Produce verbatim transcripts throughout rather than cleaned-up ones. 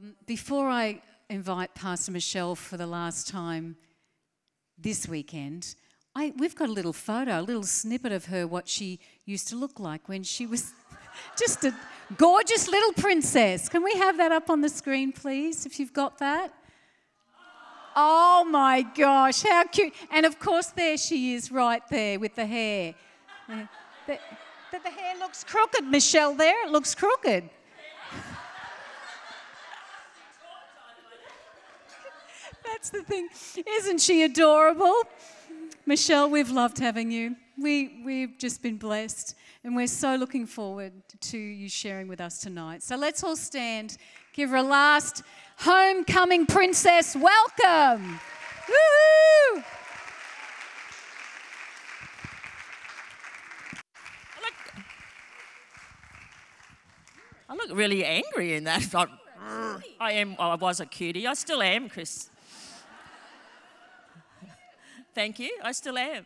Um, before I invite Pastor Michelle for the last time this weekend, I, we've got a little photo, a little snippet of her, what she used to look like when she was just a gorgeous little princess. Can we have that up on the screen, please, if you've got that? Oh, my gosh, how cute. And, of course, there she is right there with the hair. the, the, the hair looks crooked, Michelle, there. It looks crooked. That's the thing. Isn't she adorable? Michelle, we've loved having you. We, we've just been blessed, and we're so looking forward to you sharing with us tonight. So let's all stand, give her a last homecoming princess welcome. Woo-hoo! I look, I look really angry in that. I, I am. I was a cutie. I still am, Chris. Thank you. I still am.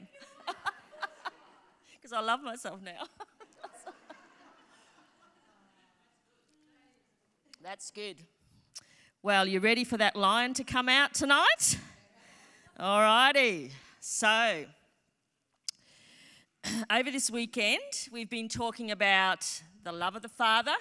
Because I love myself now. That's good. Well, you ready for that lion to come out tonight? All righty. So, over this weekend, we've been talking about the love of the Father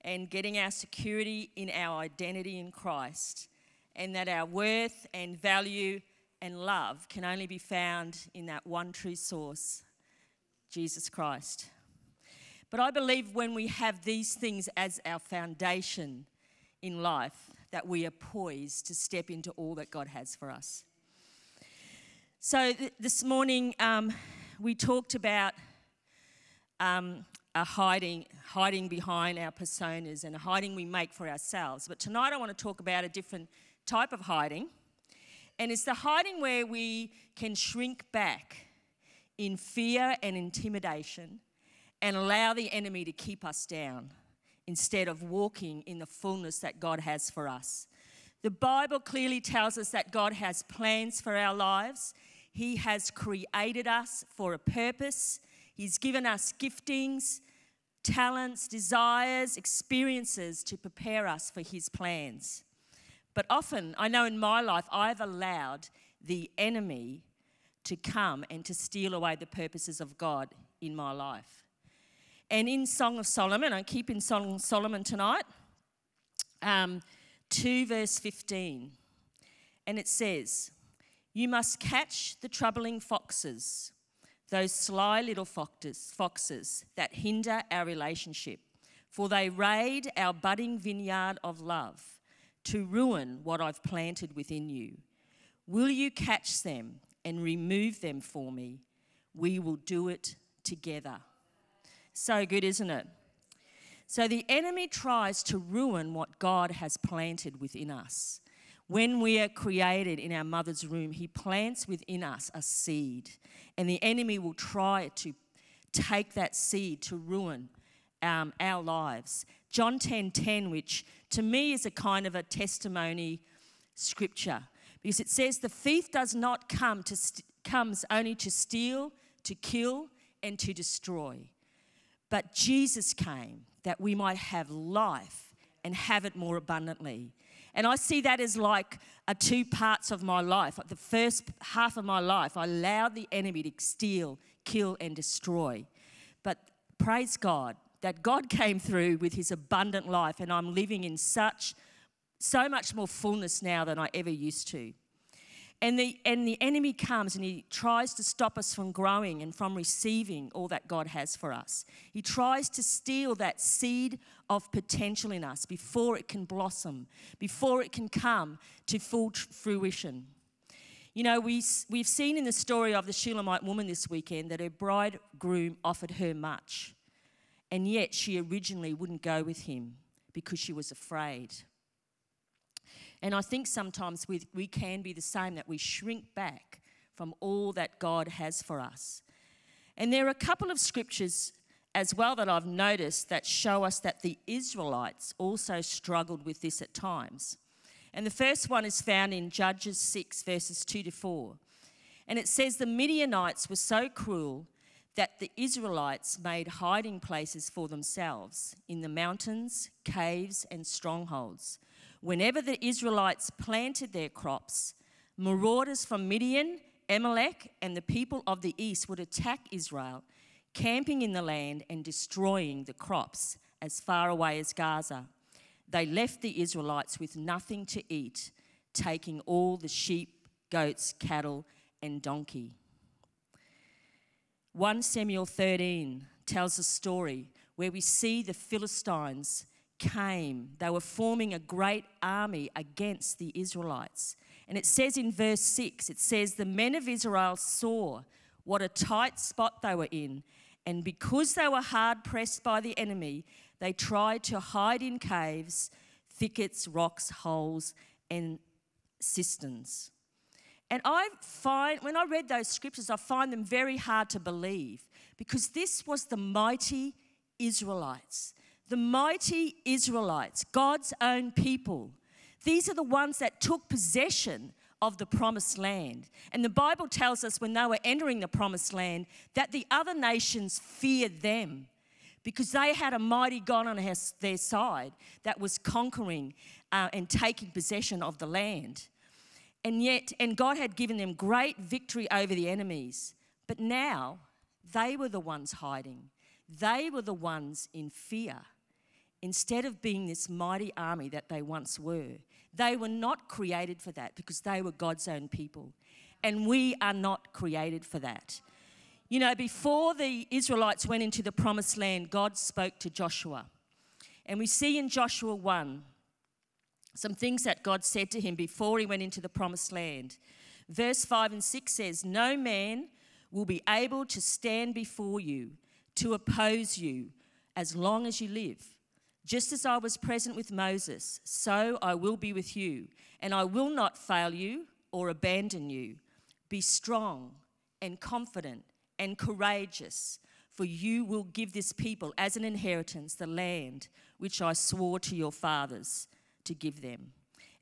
and getting our security in our identity in Christ, and that our worth and value and love can only be found in that one true source, Jesus Christ. But I believe when we have these things as our foundation in life, that we are poised to step into all that God has for us. So th this morning um, we talked about um, a hiding, hiding behind our personas and a hiding we make for ourselves. But tonight I want to talk about a different type of hiding. And it's the hiding where we can shrink back in fear and intimidation and allow the enemy to keep us down instead of walking in the fullness that God has for us. The Bible clearly tells us that God has plans for our lives. He has created us for a purpose. He's given us giftings, talents, desires, experiences to prepare us for His plans. But often, I know in my life, I've allowed the enemy to come and to steal away the purposes of God in my life. And in Song of Solomon, I keep in Song of Solomon tonight, um, two verse fifteen. And it says, "You must catch the troubling foxes, those sly little foxes, foxes that hinder our relationship, for they raid our budding vineyard of love, to ruin what I've planted within you. Will you catch them and remove them for me? We will do it together." So good, isn't it? So the enemy tries to ruin what God has planted within us. When we are created in our mother's womb, He plants within us a seed, and the enemy will try to take that seed to ruin um, our lives. John ten ten, which to me is a kind of a testimony scripture, because it says the thief does not come to comes only to steal, to kill, and to destroy. But Jesus came that we might have life and have it more abundantly. And I see that as like a two parts of my life. Like the first half of my life, I allowed the enemy to steal, kill, and destroy. But praise God, that God came through with His abundant life, and I'm living in such, so much more fullness now than I ever used to. And the, and the enemy comes and he tries to stop us from growing and from receiving all that God has for us. He tries to steal that seed of potential in us before it can blossom, before it can come to full fruition. You know, we, we've seen in the story of the Shulamite woman this weekend that her bridegroom offered her much. And yet she originally wouldn't go with him because she was afraid. And I think sometimes we, we can be the same, that we shrink back from all that God has for us. And there are a couple of scriptures as well that I've noticed that show us that the Israelites also struggled with this at times. And the first one is found in Judges six, verses two to four. And it says, "The Midianites were so cruel that the Israelites made hiding places for themselves in the mountains, caves, and strongholds. Whenever the Israelites planted their crops, marauders from Midian, Amalek, and the people of the east would attack Israel, camping in the land and destroying the crops as far away as Gaza. They left the Israelites with nothing to eat, taking all the sheep, goats, cattle, and donkey. First Samuel thirteen tells a story where we see the Philistines came. They were forming a great army against the Israelites. And it says in verse six, it says, "The men of Israel saw what a tight spot they were in, and because they were hard pressed by the enemy, they tried to hide in caves, thickets, rocks, holes, and cisterns." And I find, when I read those scriptures, I find them very hard to believe, because this was the mighty Israelites, the mighty Israelites, God's own people. These are the ones that took possession of the promised land. And the Bible tells us when they were entering the promised land that the other nations feared them, because they had a mighty God on their side that was conquering uh, and taking possession of the land. And yet, and God had given them great victory over the enemies. But now, they were the ones hiding. They were the ones in fear. Instead of being this mighty army that they once were, they were not created for that, because they were God's own people. And we are not created for that. You know, before the Israelites went into the promised land, God spoke to Joshua. And we see in Joshua one some things that God said to him before he went into the promised land. Verse five and six says, "No man will be able to stand before you to oppose you as long as you live. Just as I was present with Moses, so I will be with you, and I will not fail you or abandon you. Be strong and confident and courageous, for you will give this people as an inheritance the land which I swore to your fathers to give them."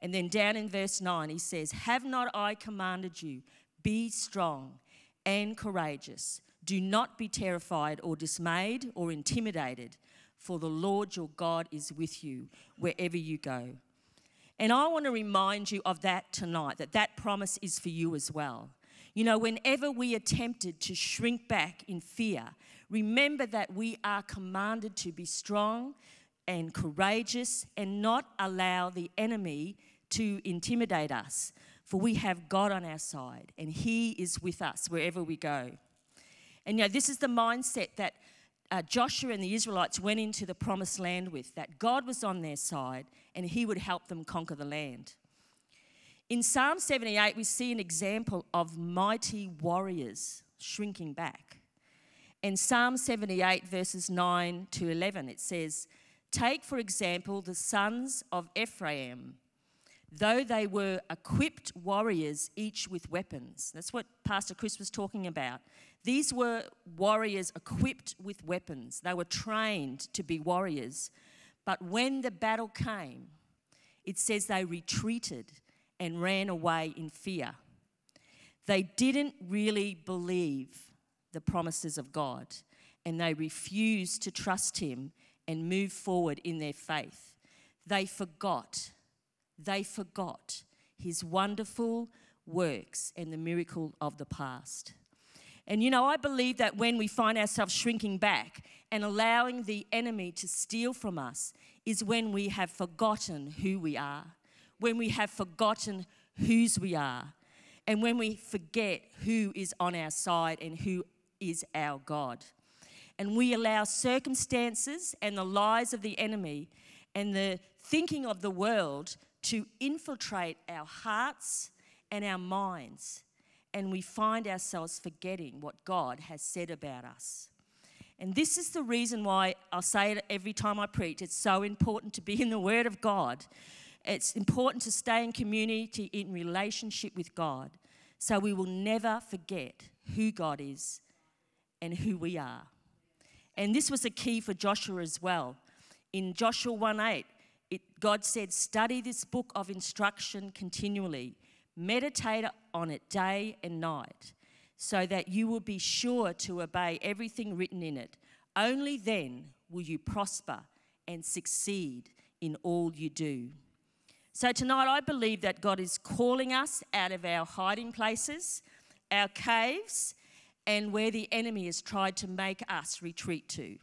And then down in verse nine he says, "Have not I commanded you, be strong and courageous. Do not be terrified or dismayed or intimidated, for the Lord your God is with you wherever you go." And I want to remind you of that tonight, that that promise is for you as well. You know, whenever we are tempted to shrink back in fear, remember that we are commanded to be strong and courageous and not allow the enemy to intimidate us, for we have God on our side and He is with us wherever we go. And, you know, this is the mindset that uh, Joshua and the Israelites went into the promised land with, that God was on their side and He would help them conquer the land. In Psalm seventy-eight, we see an example of mighty warriors shrinking back. In Psalm seventy-eight, verses nine to eleven, it says, "Take, for example, the sons of Ephraim. Though they were equipped warriors, each with weapons." That's what Pastor Chris was talking about. These were warriors equipped with weapons. They were trained to be warriors. But when the battle came, it says they retreated and ran away in fear. They didn't really believe the promises of God, and they refused to trust Him and move forward in their faith. They forgot, they forgot His wonderful works and the miracle of the past. And you know, I believe that when we find ourselves shrinking back and allowing the enemy to steal from us is when we have forgotten who we are, when we have forgotten whose we are, and when we forget who is on our side and who is our God. And we allow circumstances and the lies of the enemy and the thinking of the world to infiltrate our hearts and our minds, and we find ourselves forgetting what God has said about us. And this is the reason why I'll say it every time I preach, it's so important to be in the Word of God. It's important to stay in community, in relationship with God, so we will never forget who God is and who we are. And this was a key for Joshua as well. In Joshua one eight, it, God said, "Study this book of instruction continually. Meditate on it day and night, so that you will be sure to obey everything written in it. Only then will you prosper and succeed in all you do. So tonight I believe that God is calling us out of our hiding places, our caves, and where the enemy has tried to make us retreat to.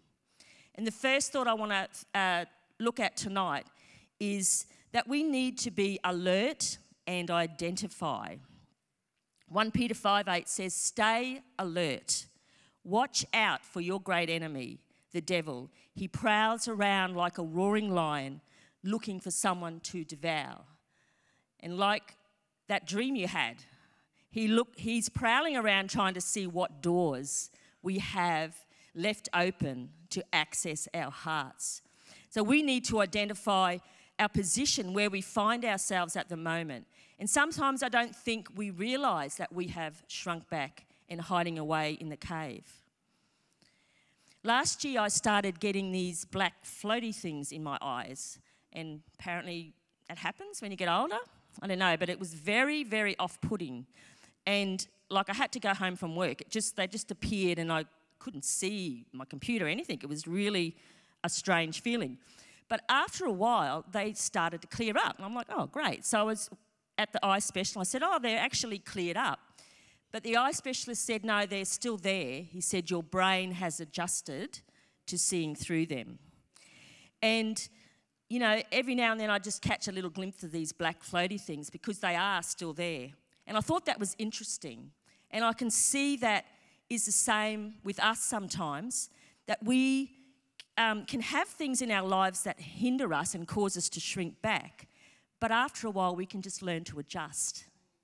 And the first thought I want to uh, look at tonight is that we need to be alert and identify. First Peter five eight says, "Stay alert. Watch out for your great enemy, the devil. He prowls around like a roaring lion, looking for someone to devour." And like that dream you had, he look, he's prowling around trying to see what doors we have left open to access our hearts. So we need to identify our position, where we find ourselves at the moment. And sometimes I don't think we realise that we have shrunk back and hiding away in the cave. Last year I started getting these black floaty things in my eyes, and apparently that happens when you get older. I don't know, but it was very, very off-putting. And like I had to go home from work. It just, they just appeared and I couldn't see my computer or anything. It was really a strange feeling. But after a while, they started to clear up. And I'm like, oh, great. So I was at the eye specialist. I said, oh, they're actually cleared up. But the eye specialist said, no, they're still there. He said, your brain has adjusted to seeing through them. And, you know, every now and then I just catch a little glimpse of these black floaty things because they are still there. And I thought that was interesting. And I can see that is the same with us sometimes, that we Um, can have things in our lives that hinder us and cause us to shrink back. But after a while, we can just learn to adjust,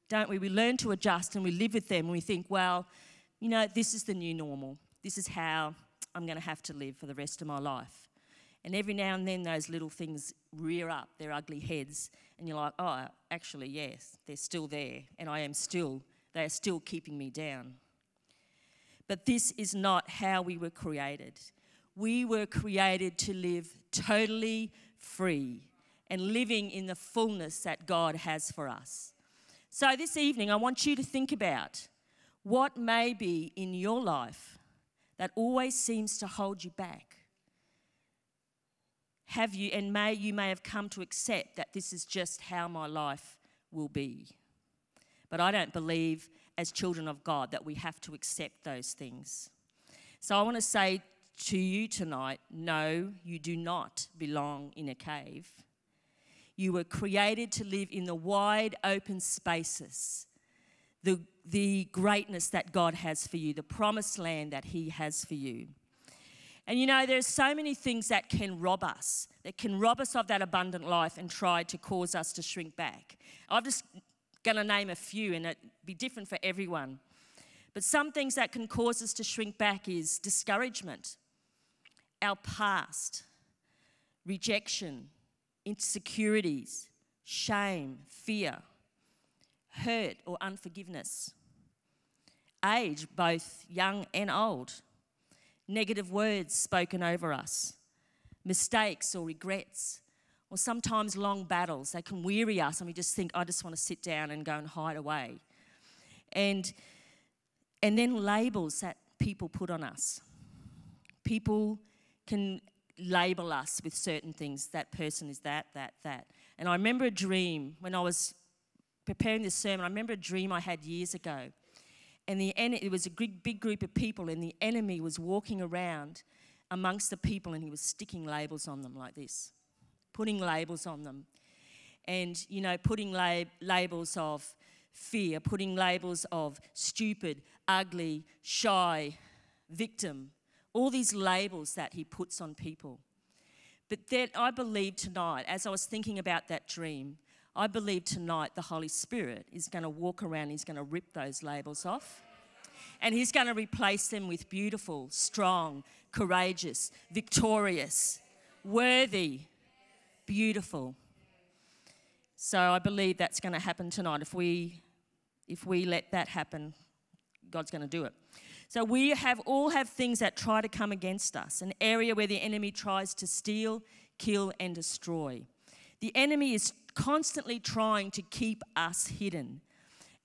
don't we? We learn to adjust and we live with them and we think, well, you know, this is the new normal. This is how I'm going to have to live for the rest of my life. And every now and then those little things rear up their ugly heads and you're like, oh, actually, yes, they're still there and I am still, they are still keeping me down. But this is not how we were created. We were created to live totally free and living in the fullness that God has for us. So this evening, I want you to think about what may be in your life that always seems to hold you back. Have you, and may you may have come to accept that this is just how my life will be. But I don't believe as children of God that we have to accept those things. So I want to say to you tonight, no, you do not belong in a cave. You were created to live in the wide open spaces, the, the greatness that God has for you, the promised land that he has for you. And you know, there's so many things that can rob us, that can rob us of that abundant life and try to cause us to shrink back. I'm just going to name a few and it'll be different for everyone. But some things that can cause us to shrink back is discouragement, our past, rejection, insecurities, shame, fear, hurt or unforgiveness, age, both young and old, negative words spoken over us, mistakes or regrets, or sometimes long battles. They can weary us and we just think, I just want to sit down and go and hide away. And, and then labels that people put on us. People can label us with certain things. That person is that, that, that. And I remember a dream when I was preparing this sermon. I remember a dream I had years ago. And the en- it was a big, big group of people and the enemy was walking around amongst the people and he was sticking labels on them like this, putting labels on them. And, you know, putting lab- labels of fear, putting labels of stupid, ugly, shy, victim, all these labels that he puts on people. But then I believe tonight, as I was thinking about that dream, I believe tonight the Holy Spirit is going to walk around, he's going to rip those labels off, and he's going to replace them with beautiful, strong, courageous, victorious, worthy, beautiful. So I believe that's going to happen tonight. If we, if we let that happen, God's going to do it. So we have all have things that try to come against us, an area where the enemy tries to steal, kill and destroy. The enemy is constantly trying to keep us hidden.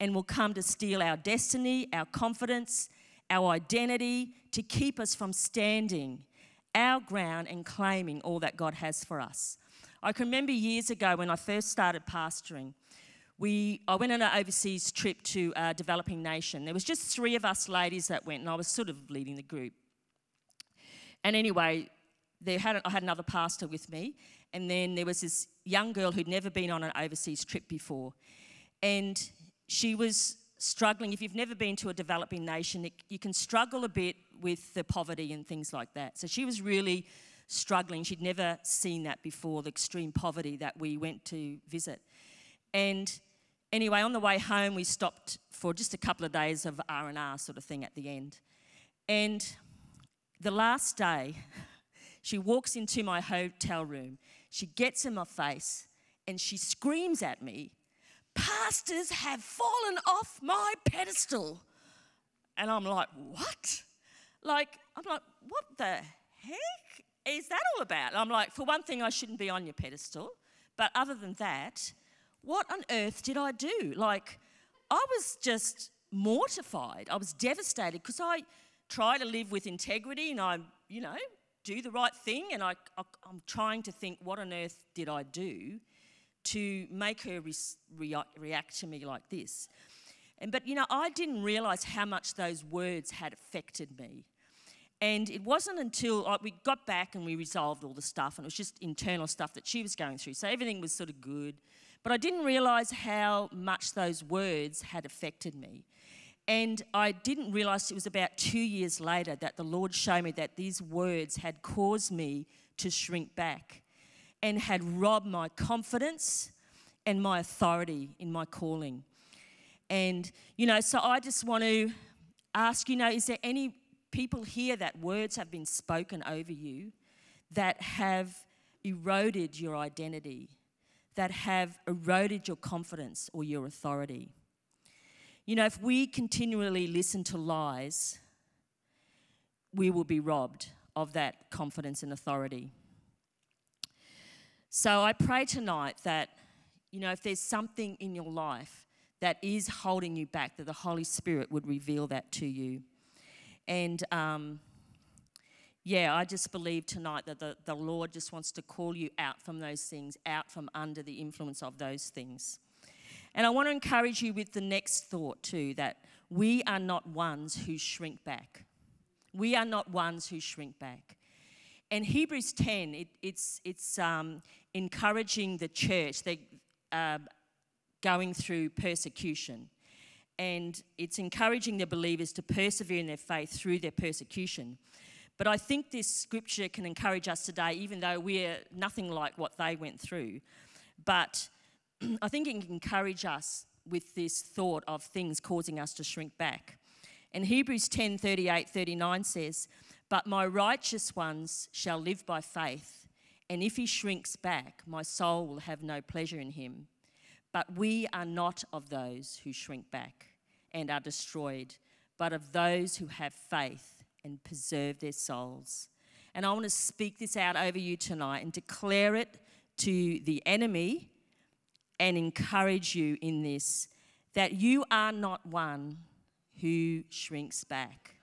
and will come to steal our destiny, our confidence, our identity, to keep us from standing our ground and claiming all that God has for us. I can remember years ago when I first started pastoring, we, I went on an overseas trip to a developing nation. There was just three of us ladies that went, and I was sort of leading the group. And anyway, they had, I had another pastor with me, and then there was this young girl who'd never been on an overseas trip before. And she was struggling. If you've never been to a developing nation, it, you can struggle a bit with the poverty and things like that. So she was really struggling. She'd never seen that before, the extreme poverty that we went to visit. And anyway, on the way home, we stopped for just a couple of days of R and R sort of thing at the end. And the last day, she walks into my hotel room. She gets in my face and she screams at me, "Pastors have fallen off my pedestal." And I'm like, what? Like, I'm like, what the heck is that all about? And I'm like, for one thing, I shouldn't be on your pedestal. But other than that, what on earth did I do? Like, I was just mortified. I was devastated because I try to live with integrity and I, you know, do the right thing. And I, I, I'm trying to think, what on earth did I do to make her re re react to me like this? And, but, you know, I didn't realise how much those words had affected me. And it wasn't until I, we got back and we resolved all the stuff, and it was just internal stuff that she was going through. So everything was sort of good. But I didn't realise how much those words had affected me. And I didn't realise it was about two years later that the Lord showed me that these words had caused me to shrink back and had robbed my confidence and my authority in my calling. And, you know, so I just want to ask, you know, is there any people here that words have been spoken over you that have eroded your identity, that have eroded your confidence or your authority? You know, if we continually listen to lies, we will be robbed of that confidence and authority. So I pray tonight that, you know, if there's something in your life that is holding you back, that the Holy Spirit would reveal that to you. And, um, yeah, I just believe tonight that the, the Lord just wants to call you out from those things, out from under the influence of those things. And I want to encourage you with the next thought too, that we are not ones who shrink back. We are not ones who shrink back. And Hebrews ten, it, it's, it's um, encouraging the church. They... Uh, going through persecution, and it's encouraging the believers to persevere in their faith through their persecution. But I think this scripture can encourage us today, even though we're nothing like what they went through. But I think it can encourage us with this thought of things causing us to shrink back. And Hebrews ten, thirty-eight, thirty-nine says, "But my righteous ones shall live by faith, and if he shrinks back, my soul will have no pleasure in him. But we are not of those who shrink back and are destroyed, but of those who have faith and preserve their souls." And I want to speak this out over you tonight and declare it to the enemy and encourage you in this, that you are not one who shrinks back.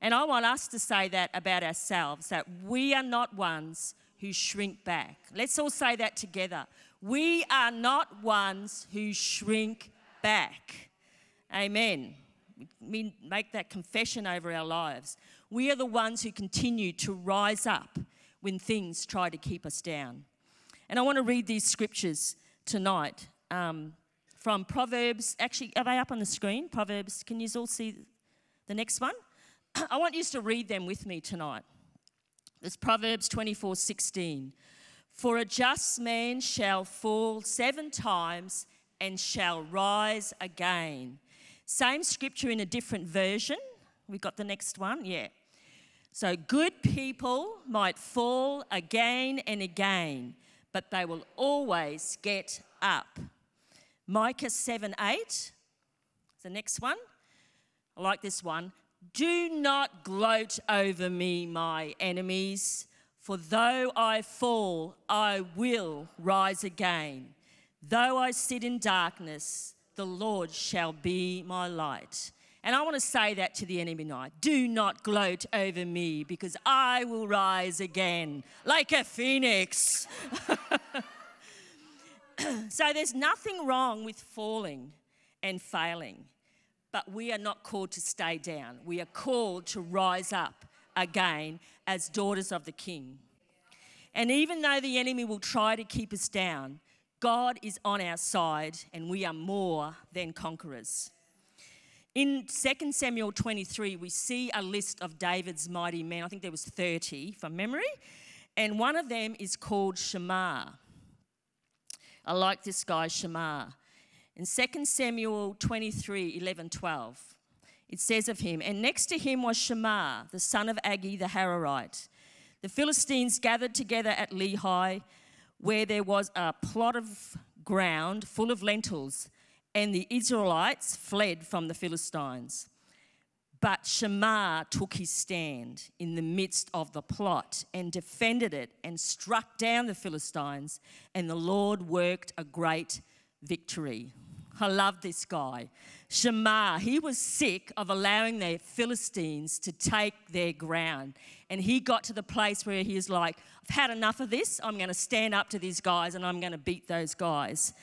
And I want us to say that about ourselves, that we are not ones who shrink back. Let's all say that together. We are not ones who shrink back. Amen. We make that confession over our lives. We are the ones who continue to rise up when things try to keep us down. And I want to read these scriptures tonight um, from Proverbs. Actually, are they up on the screen? Proverbs, can you all see the next one? I want you to read them with me tonight. It's Proverbs twenty-four sixteen. "For a just man shall fall seven times and shall rise again." Same scripture in a different version. We got the next one, yeah. "So good people might fall again and again, but they will always get up." Micah seven eight, the next one. I like this one. "Do not gloat over me, my enemies, for though I fall, I will rise again. Though I sit in darkness, the Lord shall be my light. And I want to say that to the enemy tonight. Do not gloat over me, because I will rise again like a phoenix. So there's nothing wrong with falling and failing, but we are not called to stay down. We are called to rise up again as daughters of the King. And even though the enemy will try to keep us down, God is on our side and we are more than conquerors. In Second Samuel twenty-three, we see a list of David's mighty men. I think there was thirty from memory. And one of them is called Shammah. I like this guy, Shammah. In Second Samuel twenty-three, eleven, twelve, it says of him, "And next to him was Shammah, the son of Agee the Hararite. The Philistines gathered together at Lehi, where there was a plot of ground full of lentils, and the Israelites fled from the Philistines. But Shammah took his stand in the midst of the plot and defended it and struck down the Philistines, and the Lord worked a great victory." I love this guy. Shammah, he was sick of allowing the Philistines to take their ground. And he got to the place where he was like, I've had enough of this. I'm going to stand up to these guys and I'm going to beat those guys.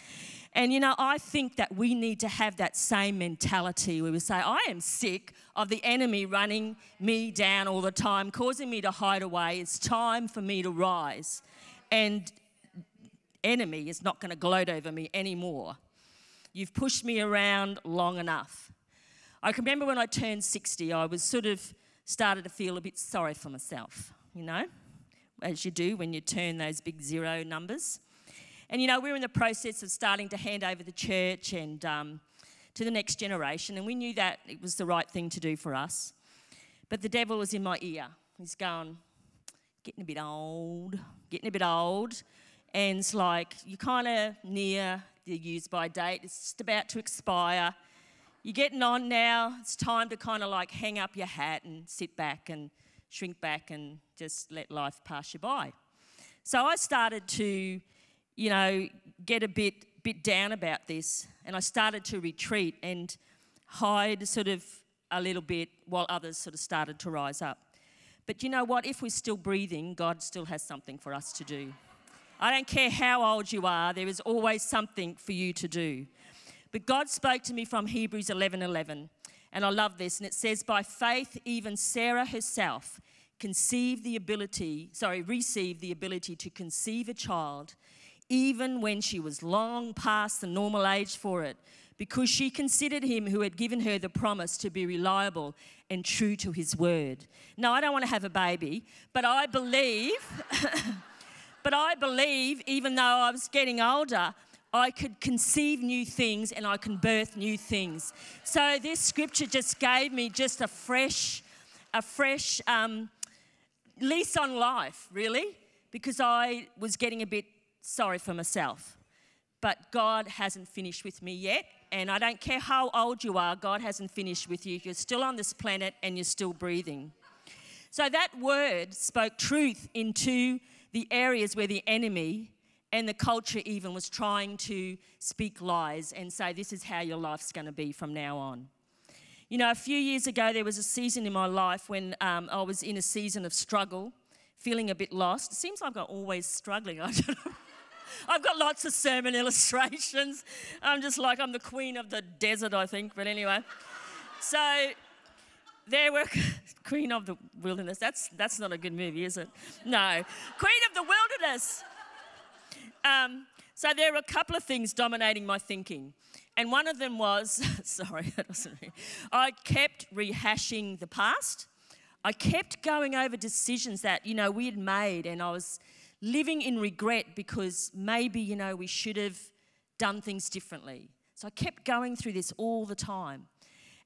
And, you know, I think that we need to have that same mentality where we say, I am sick of the enemy running me down all the time, causing me to hide away. It's time for me to rise. And enemy is not going to gloat over me anymore. You've pushed me around long enough. I can remember when I turned sixty, I was sort of started to feel a bit sorry for myself, you know, as you do when you turn those big zero numbers. And, you know, we were in the process of starting to hand over the church and um, to the next generation, and we knew that it was the right thing to do for us. But the devil was in my ear. He's going, getting a bit old, getting a bit old. And it's like, you're kind of near the use-by date. It's just about to expire. You're getting on now. It's time to kind of like hang up your hat and sit back and shrink back and just let life pass you by. So I started to, you know, get a bit bit down about this, and I started to retreat and hide sort of a little bit while others sort of started to rise up. But you know what? If we're still breathing, God still has something for us to do. I don't care how old you are, there is always something for you to do. But God spoke to me from Hebrews eleven eleven, and I love this, and it says, "By faith even Sarah herself conceived the ability, sorry, received the ability to conceive a child, even when she was long past the normal age for it, because she considered him who had given her the promise to be reliable and true to his word." Now, I don't want to have a baby, but I believe... But I believe, even though I was getting older, I could conceive new things and I can birth new things. So this scripture just gave me just a fresh, a fresh um, lease on life, really, because I was getting a bit sorry for myself. But God hasn't finished with me yet, and I don't care how old you are, God hasn't finished with you. You're still on this planet and you're still breathing. So that word spoke truth into the areas where the enemy and the culture even was trying to speak lies and say, this is how your life's going to be from now on. You know, a few years ago, there was a season in my life when um, I was in a season of struggle, feeling a bit lost. It seems like I'm always struggling. I don't know. I've got lots of sermon illustrations. I'm just like, I'm the queen of the desert, I think. But anyway, so there were... Queen of the Wilderness. That's that's not a good movie, is it? No. Queen of the Wilderness. Um, so there were a couple of things dominating my thinking. And one of them was, sorry, that wasn't me. I kept rehashing the past. I kept going over decisions that, you know, we had made, and I was living in regret because maybe, you know, we should have done things differently. So I kept going through this all the time.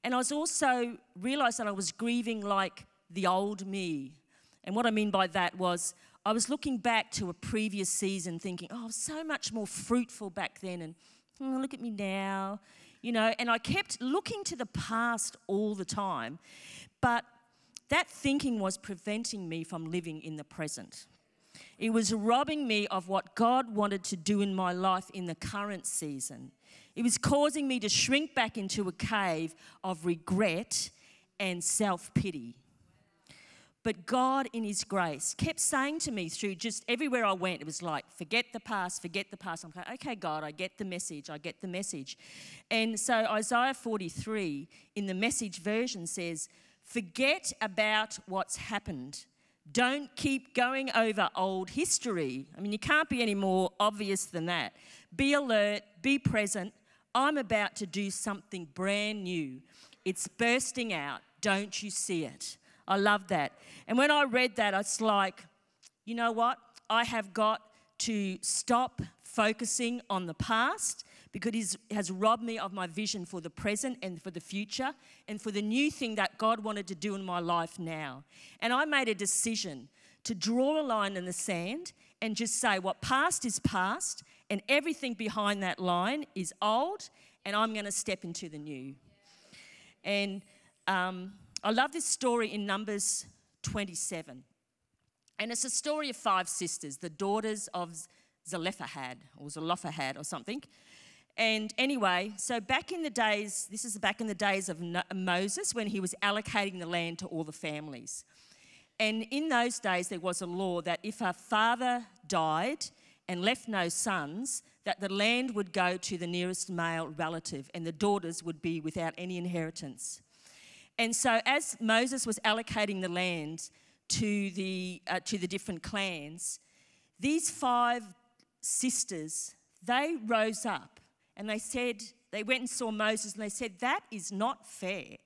And I was also realised that I was grieving like the old me. And what I mean by that was I was looking back to a previous season thinking, oh, I was so much more fruitful back then, and oh, look at me now, you know. And I kept looking to the past all the time. But that thinking was preventing me from living in the present. It was robbing me of what God wanted to do in my life in the current season. It was causing me to shrink back into a cave of regret and self-pity. But God, in His grace, kept saying to me through just everywhere I went, it was like, forget the past, forget the past. I'm like, okay, God, I get the message, I get the message. And so Isaiah forty-three in the Message version says, forget about what's happened. Don't keep going over old history. I mean, you can't be any more obvious than that. Be alert, be present. I'm about to do something brand new. It's bursting out. Don't you see it? I love that. And when I read that, it's like, you know what? I have got to stop focusing on the past because it has robbed me of my vision for the present and for the future and for the new thing that God wanted to do in my life now. And I made a decision to draw a line in the sand and just say what past is past and everything behind that line is old, and I'm going to step into the new. And um, I love this story in Numbers twenty-seven. And it's a story of five sisters, the daughters of Zelephahad or Zelophehad or something. And anyway, so back in the days, this is back in the days of Moses when he was allocating the land to all the families. And in those days, there was a law that if a father died and left no sons, that the land would go to the nearest male relative and the daughters would be without any inheritance. And so as Moses was allocating the land to the, uh, to the different clans, these five sisters, they rose up. And they said, they went and saw Moses and they said, that is not fair.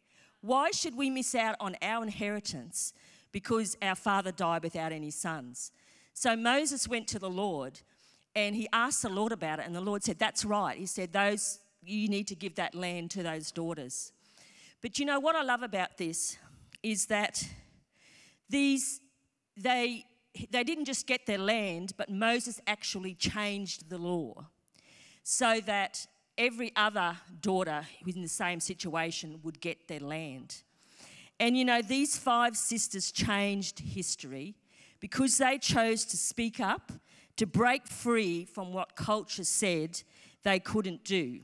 Why should we miss out on our inheritance because our father died without any sons? So Moses went to the Lord and he asked the Lord about it, and the Lord said, that's right. He said, those, you need to give that land to those daughters. But you know what I love about this is that these, they, they didn't just get their land, but Moses actually changed the law, so that every other daughter who was in the same situation would get their land. And, you know, these five sisters changed history because they chose to speak up, to break free from what culture said they couldn't do.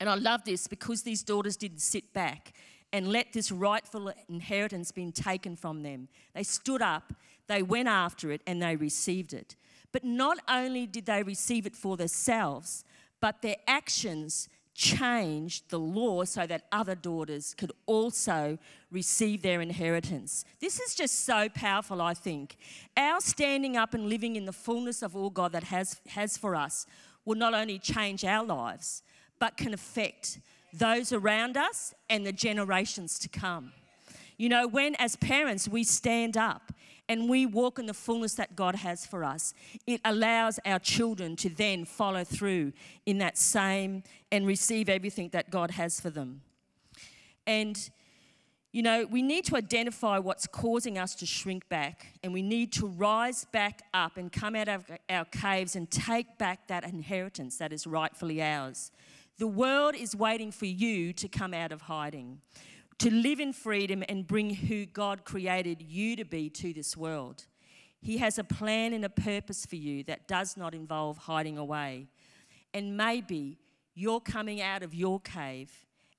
And I love this because these daughters didn't sit back and let this rightful inheritance be taken from them. They stood up, they went after it, and they received it. But not only did they receive it for themselves, but their actions changed the law so that other daughters could also receive their inheritance. This is just so powerful, I think. Our standing up and living in the fullness of all God that has, has for us will not only change our lives, but can affect those around us and the generations to come. You know, when as parents we stand up and we walk in the fullness that God has for us, it allows our children to then follow through in that same and receive everything that God has for them. And, you know, we need to identify what's causing us to shrink back, and we need to rise back up and come out of our caves and take back that inheritance that is rightfully ours. The world is waiting for you to come out of hiding, to live in freedom and bring who God created you to be to this world. He has a plan and a purpose for you that does not involve hiding away. And maybe you're coming out of your cave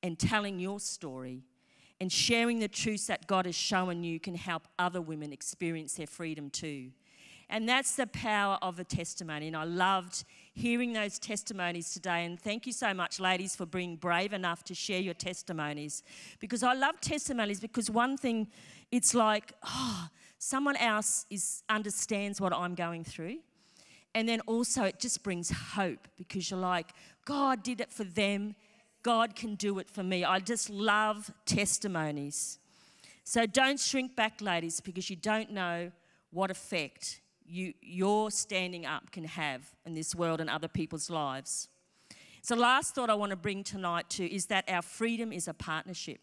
and telling your story and sharing the truths that God has shown you can help other women experience their freedom too. And that's the power of a testimony. And I loved hearing those testimonies today. And thank you so much, ladies, for being brave enough to share your testimonies. Because I love testimonies, because one thing, it's like, oh, someone else is, understands what I'm going through. And then also it just brings hope, because you're like, God did it for them. God can do it for me. I just love testimonies. So don't shrink back, ladies, because you don't know what effect You, your standing up can have in this world and other people's lives. So last thought I want to bring tonight to is that our freedom is a partnership.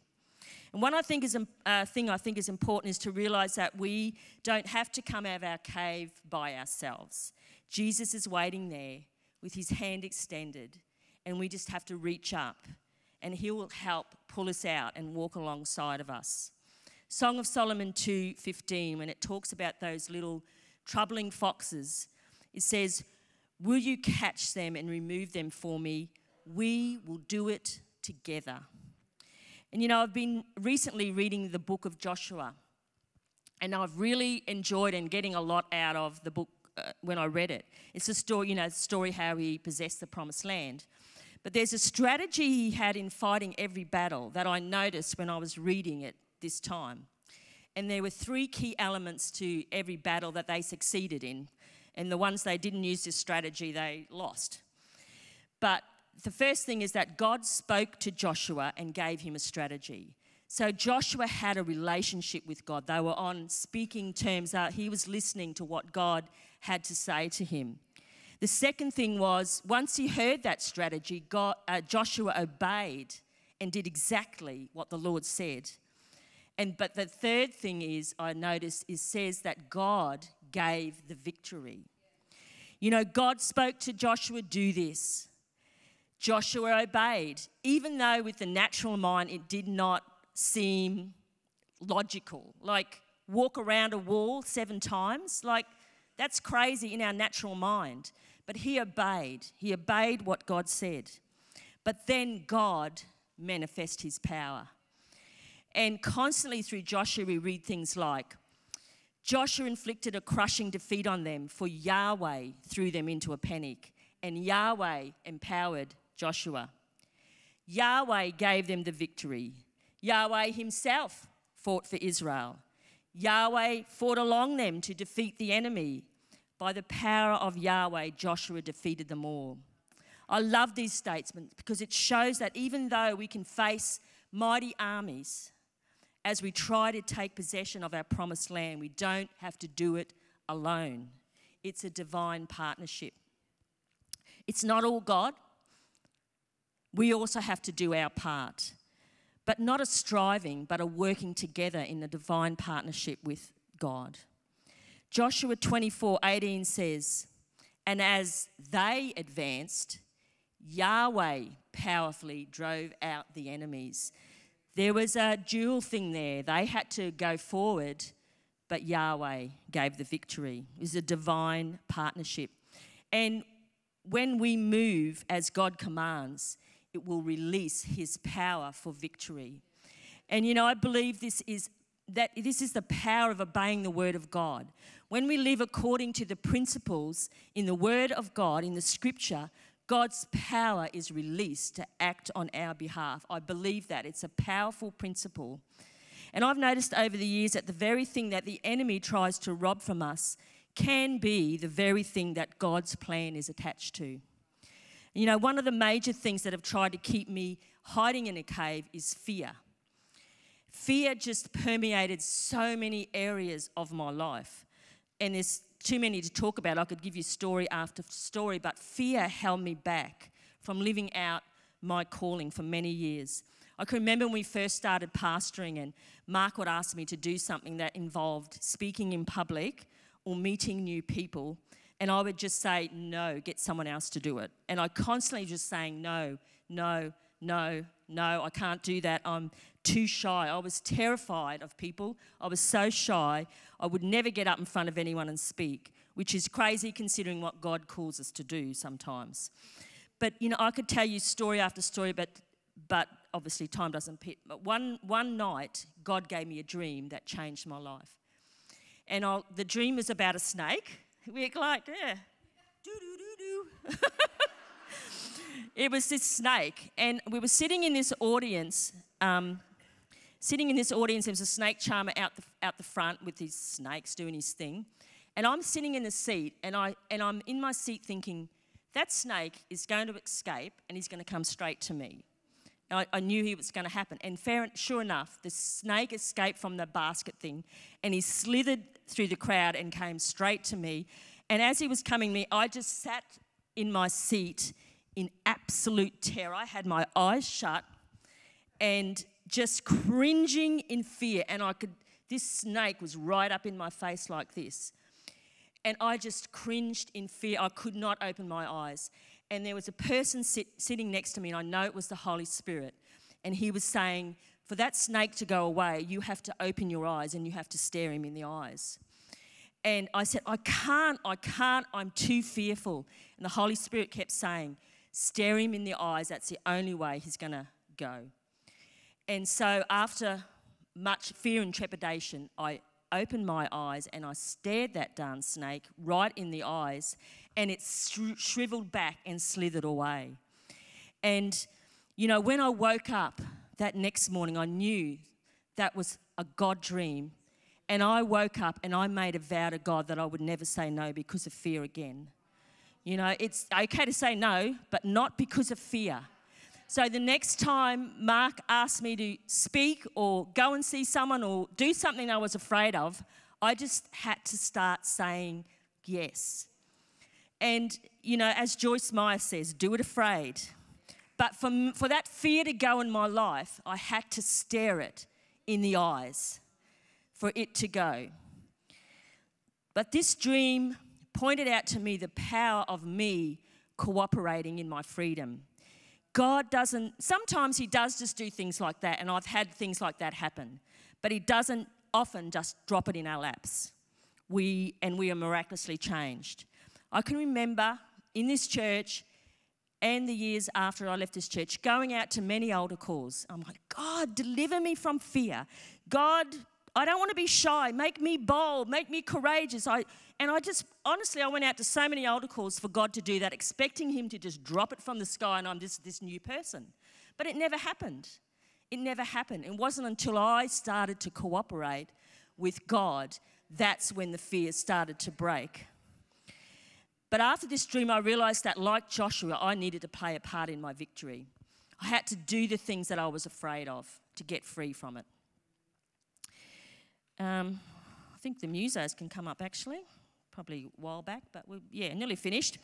And one I think is, uh, thing I think is important is to realise that we don't have to come out of our cave by ourselves. Jesus is waiting there with His hand extended, and we just have to reach up and He will help pull us out and walk alongside of us. Song of Solomon two fifteen, when it talks about those little troubling foxes. It says, will you catch them and remove them for me? We will do it together. And, you know, I've been recently reading the book of Joshua, and I've really enjoyed and getting a lot out of the book uh, when I read it. It's a story, you know, story how he possessed the promised land. But there's a strategy he had in fighting every battle that I noticed when I was reading it this time. And there were three key elements to every battle that they succeeded in. And the ones they didn't use this strategy, they lost. But the first thing is that God spoke to Joshua and gave him a strategy. So Joshua had a relationship with God. They were on speaking terms. He was listening to what God had to say to him. The second thing was, once he heard that strategy, God, uh, Joshua obeyed and did exactly what the Lord said. And but the third thing is, I noticed, is says that God gave the victory. You know, God spoke to Joshua, do this. Joshua obeyed, even though with the natural mind it did not seem logical. Like, walk around a wall seven times, like, that's crazy in our natural mind. But he obeyed. He obeyed what God said. But then God manifested his power. And constantly through Joshua we read things like, Joshua inflicted a crushing defeat on them, for Yahweh threw them into a panic, and Yahweh empowered Joshua. Yahweh gave them the victory. Yahweh himself fought for Israel. Yahweh fought along them to defeat the enemy. By the power of Yahweh, Joshua defeated them all. I love these statements because it shows that even though we can face mighty armies as we try to take possession of our promised land, we don't have to do it alone. It's a divine partnership. It's not all God. We also have to do our part. But not a striving, but a working together in a divine partnership with God. Joshua twenty-four eighteen says, and as they advanced, Yahweh powerfully drove out the enemies. There was a dual thing there. They had to go forward, but Yahweh gave the victory. It was a divine partnership. And when we move as God commands, it will release his power for victory. And, you know, I believe this is that this is the power of obeying the word of God. When we live according to the principles in the word of God, in the scripture, God's power is released to act on our behalf. I believe that. It's a powerful principle. And I've noticed over the years that the very thing that the enemy tries to rob from us can be the very thing that God's plan is attached to. You know, one of the major things that have tried to keep me hiding in a cave is fear. Fear just permeated so many areas of my life. And there's too many to talk about. I could give you story after story, but fear held me back from living out my calling for many years. I can remember when we first started pastoring and Mark would ask me to do something that involved speaking in public or meeting new people. And I would just say, no, get someone else to do it. And I constantly just saying, no, no, no, no, I can't do that. I'm too shy. I was terrified of people. I was so shy. I would never get up in front of anyone and speak, which is crazy considering what God calls us to do sometimes. But, you know, I could tell you story after story, but, but obviously time doesn't pit. But one, one night, God gave me a dream that changed my life. And I'll, the dream was about a snake. We're like, yeah, do-do-do-do. It was this snake, and we were sitting in this audience, um, sitting in this audience, there was a snake charmer out the, out the front with his snakes doing his thing, and I'm sitting in the seat, and, I, and I'm in my seat thinking, that snake is going to escape, and he's going to come straight to me. I, I knew it was going to happen, and fair, sure enough, the snake escaped from the basket thing, and he slithered through the crowd and came straight to me. And as he was coming to me, I just sat in my seat in absolute terror. I had my eyes shut and just cringing in fear. And I could, this snake was right up in my face like this. And I just cringed in fear. I could not open my eyes. And there was a person sit, sitting next to me, and I know it was the Holy Spirit. And he was saying, for that snake to go away, you have to open your eyes and you have to stare him in the eyes. And I said, I can't, I can't, I'm too fearful. And the Holy Spirit kept saying, stare him in the eyes, that's the only way he's going to go. And so after much fear and trepidation, I opened my eyes and I stared that darn snake right in the eyes, and it shri- shriveled back and slithered away. And, you know, when I woke up that next morning, I knew that was a God dream. And I woke up and I made a vow to God that I would never say no because of fear again. You know, it's okay to say no, but not because of fear. So the next time Mark asked me to speak or go and see someone or do something I was afraid of, I just had to start saying yes. And, you know, as Joyce Meyer says, do it afraid. But for, for that fear to go in my life, I had to stare it in the eyes for it to go. But this dream pointed out to me the power of me cooperating in my freedom. God doesn't, sometimes he does just do things like that, and I've had things like that happen, but he doesn't often just drop it in our laps. We, and we are miraculously changed. I can remember in this church and the years after I left this church, going out to many altar calls. I'm like, God, deliver me from fear. God, I don't want to be shy. Make me bold. Make me courageous. I, and I just, honestly, I went out to so many altar calls for God to do that, expecting him to just drop it from the sky and I'm just this new person. But it never happened. It never happened. It wasn't until I started to cooperate with God, that's when the fear started to break. But after this dream, I realised that, like Joshua, I needed to play a part in my victory. I had to do the things that I was afraid of to get free from it. Um, I think the musos can come up, actually. Probably a while back, but we're, yeah, nearly finished.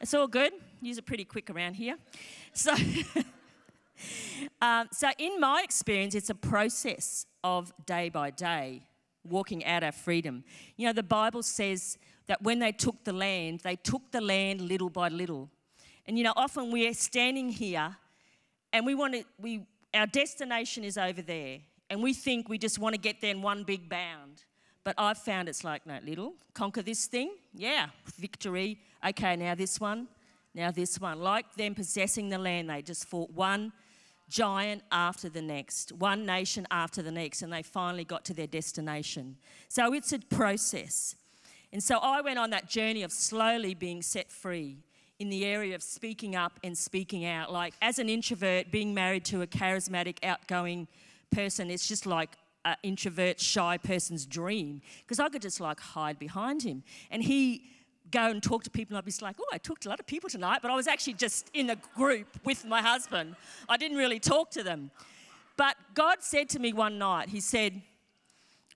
It's all good. Use it pretty quick around here. So, um, so in my experience, it's a process of day by day, walking out our freedom. You know, the Bible says that when they took the land, they took the land little by little. And, you know, often we're standing here and we want to, we, our destination is over there. And we think we just want to get there in one big bound. But I've found it's like, no, little, conquer this thing. Yeah, victory. Okay, now this one, now this one. Like them possessing the land, they just fought one giant after the next, one nation after the next, and they finally got to their destination. So it's a process. And so I went on that journey of slowly being set free in the area of speaking up and speaking out. Like, as an introvert, being married to a charismatic, outgoing person, it's just like an introvert, shy person's dream, because I could just, like, hide behind him. And he go and talk to people, and I'd be just like, oh, I talked to a lot of people tonight, but I was actually just in a group with my husband. I didn't really talk to them. But God said to me one night, he said,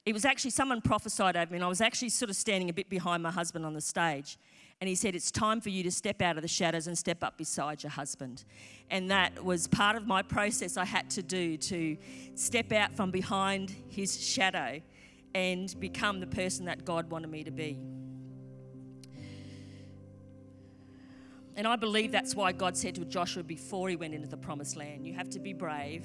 it was actually someone prophesied over me, and I was actually sort of standing a bit behind my husband on the stage. And he said, it's time for you to step out of the shadows and step up beside your husband. And that was part of my process I had to do, to step out from behind his shadow and become the person that God wanted me to be. And I believe that's why God said to Joshua before he went into the promised land, you have to be brave,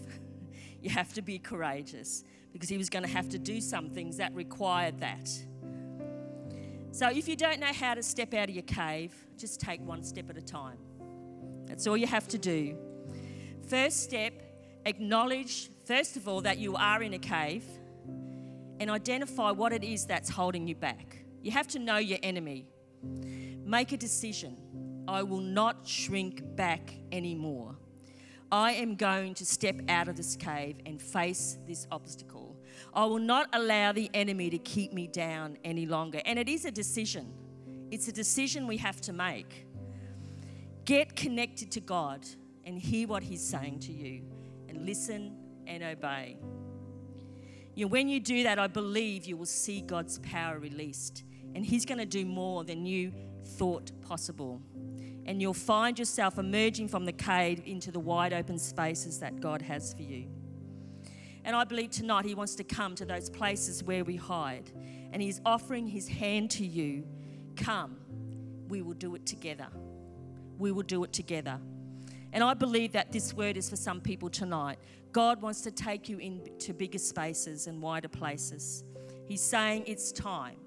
you have to be courageous, because he was going to have to do some things that required that. So if you don't know how to step out of your cave, just take one step at a time. That's all you have to do. First step, acknowledge, first of all, that you are in a cave, and identify what it is that's holding you back. You have to know your enemy. Make a decision. I will not shrink back anymore. I am going to step out of this cave and face this obstacle. I will not allow the enemy to keep me down any longer. And it is a decision. It's a decision we have to make. Get connected to God and hear what he's saying to you, and listen and obey. You know, when you do that, I believe you will see God's power released, and he's going to do more than you thought possible. And you'll find yourself emerging from the cave into the wide open spaces that God has for you. And I believe tonight he wants to come to those places where we hide. And he's offering his hand to you. Come, we will do it together. We will do it together. And I believe that this word is for some people tonight. God wants to take you into bigger spaces and wider places. He's saying it's time.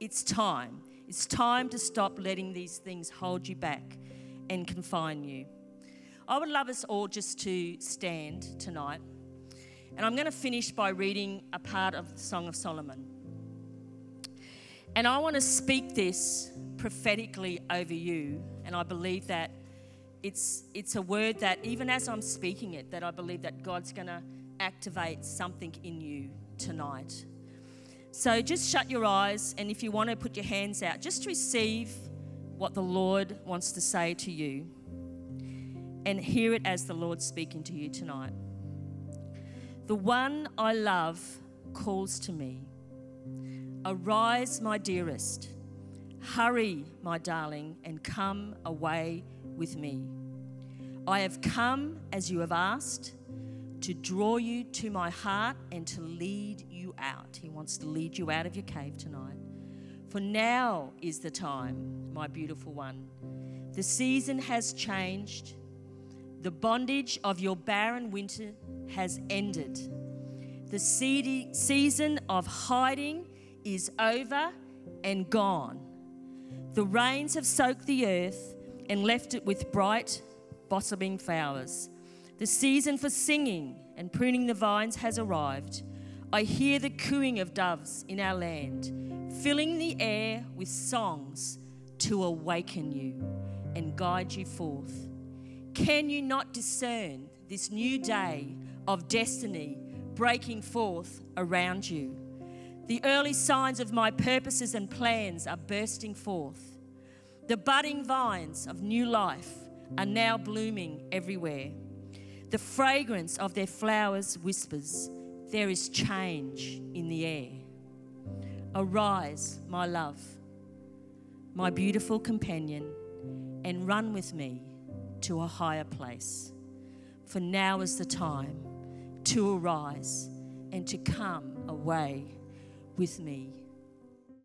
It's time. It's time to stop letting these things hold you back and confine you. I would love us all just to stand tonight. And I'm going to finish by reading a part of the Song of Solomon. And I want to speak this prophetically over you. And I believe that it's it's a word that, even as I'm speaking it, that I believe that God's going to activate something in you tonight. So just shut your eyes, and if you want to put your hands out, just receive what the Lord wants to say to you and hear it as the Lord's speaking to you tonight. The one I love calls to me. Arise, my dearest. Hurry, my darling, and come away with me. I have come, as you have asked, to draw you to my heart and to lead you out. He wants to lead you out of your cave tonight. For now is the time, my beautiful one. The season has changed. The bondage of your barren winter has ended. The seedy season of hiding is over and gone. The rains have soaked the earth and left it with bright, blossoming flowers. The season for singing and pruning the vines has arrived. I hear the cooing of doves in our land, filling the air with songs to awaken you and guide you forth. Can you not discern this new day of destiny breaking forth around you? The early signs of my purposes and plans are bursting forth. The budding vines of new life are now blooming everywhere. The fragrance of their flowers whispers, there is change in the air. Arise, my love, my beautiful companion, and run with me to a higher place. For now is the time to arise and to come away with me.